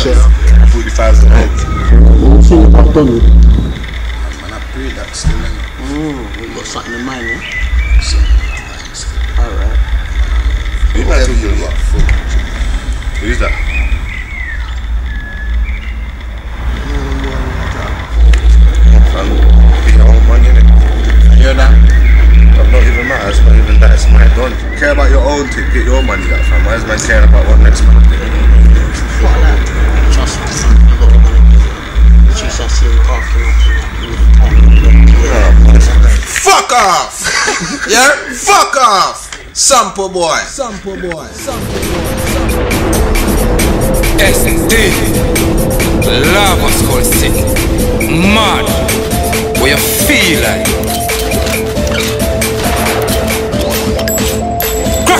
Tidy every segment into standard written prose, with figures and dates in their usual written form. chest and put the fast on it. And I pray that still in it. You got something in mind, eh? Something in mind still. Alright. You might have you got food. Who is that? Hear that? I'm not even mad, it's not even that, it's mine. Don't care about your own tip, get your money that fam. Why is man caring about what next man did? Fuck that. Trust me, son, I got the money. It's just I see you talking. Fuck off! Yeah? Fuck off! Sample boy. Sample boy. Sample boy. SD. Love us called City. Mad. What you feel like?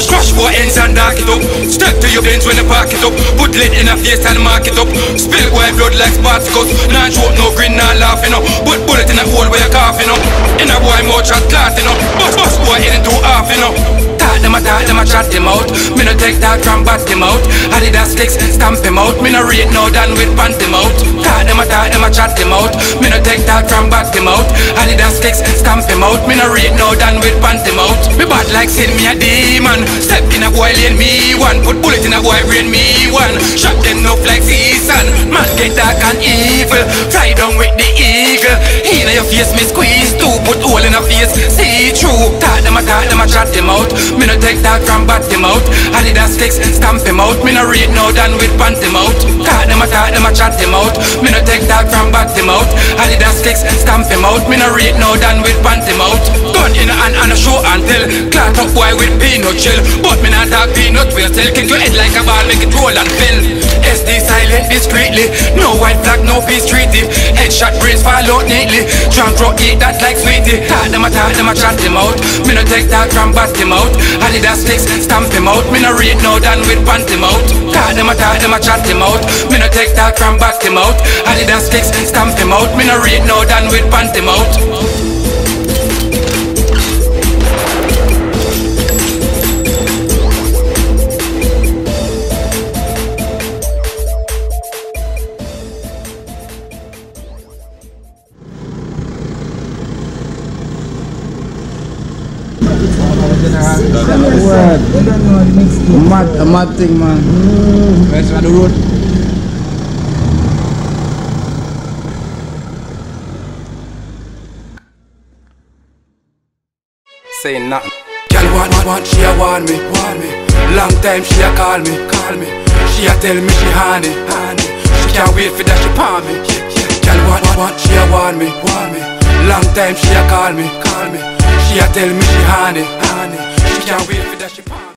Crush boy ends and dark it up. Step to your ends when you park it up. Put lid in a face and mark it up. Spill white blood like Spartacus. Nah joke, no grin, nah laughing up. Put bullet in a hole where you're coughing up. In a boy more chat glassing up. Bust boy in into half enough. Talk them a chat them out. Me no take that gram, bat them out. Adidas sticks, stamp him out. Me no rate no done with pant them out. Talk them a chat them out. Me no take that gram, bat them out. Adidas sticks, stamp him out. Me no rate no done with pant them out. Me bad like sin, me a demon. Step in a boy lane me one. Put bullet in a boy brain me one. Shot them up like season. Man get dark and evil. Fly down with the eagle. In your face me squeeze two. Put hole in a face see through. Talk them a chat them out. Me no take that gram bat them out. Adidas sticks stamp him out. Me no rate no done with pant them out. Talk them a chat them out. Me no take that gram bat them out. Adidas sticks stamp him out. Me no rate no done with pant them out. Gun in a hand and a show and tell. Clout up boy with peanut shell. But me not talk peanut well. Still kick your head like a ball, make it roll and fell. SD silent discreetly. No white flag, no peace treaty. Headshot brains fall out neatly. Drunk rock eat that like sweetie. Talk them a chat them out. Me no take that gram bat them out. Adidas sticks stamp him out. Me no rate no done with pant him out. Talk them a chat him out. Me no take that gram bat him out. Adidas sticks stamp him out. Me no rate no done with pant him out. A mad thing, man. Where's the road? Saying nothing. Girl want, she a want me. Long time she a call me. She a tell me she honey. She can't wait for that she palm me. Girl want, she a want me. Long time she a call me. She a tell me she honey. She can't wait for that she palm me.